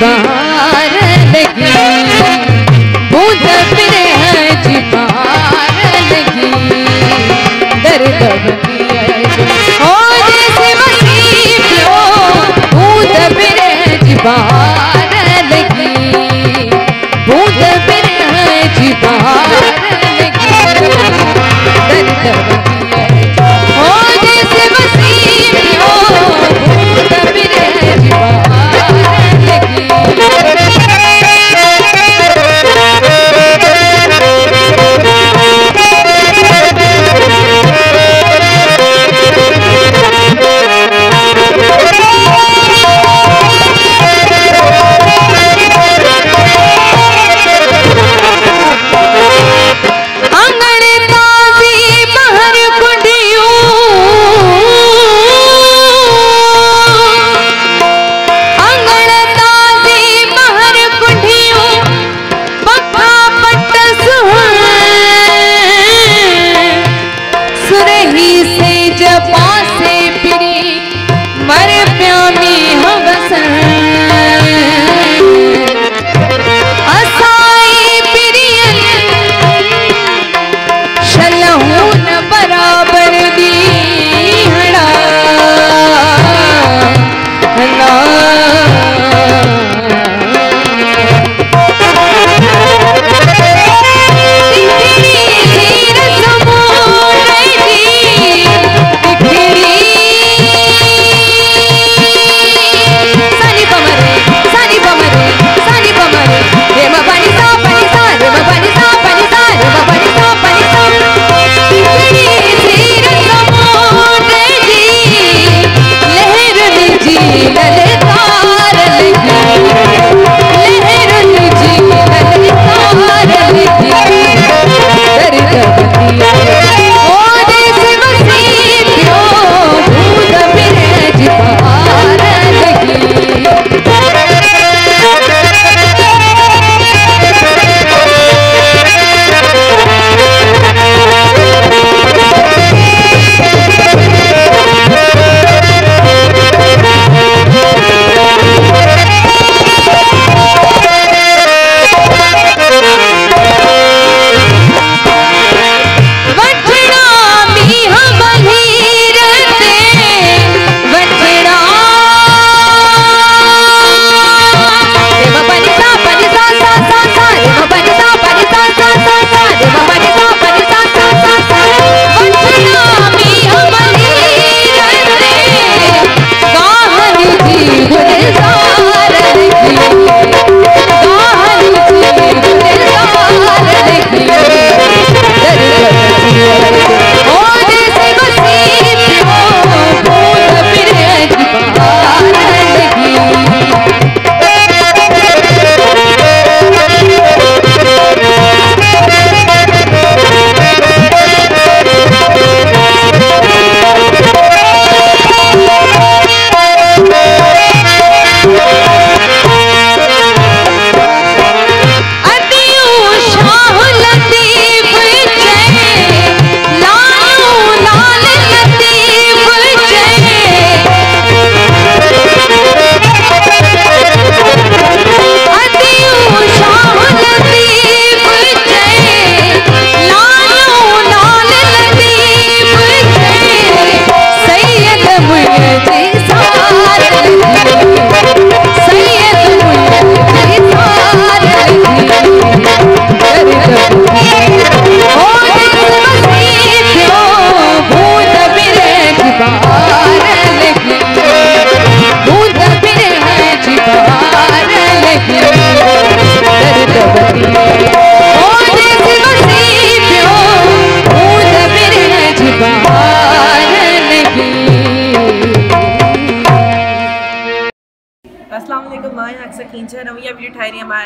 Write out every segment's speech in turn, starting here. पार लगी, बूंद बिन हज पार लगी, दर्द होने से मसीब लो, बूंद बिन हज पार लगी, बूंद बिन हज पार लगी, दर्द होने से मसीब लो, बूंद बिन हज पार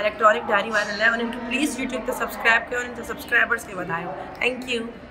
इलेक्ट्रॉनिक डायरी वाले हैं, उनको प्लीज़ यूट्यूब पे सब्सक्राइब करें और इन सब्सक्राइबर्स के बताएं। Thank you.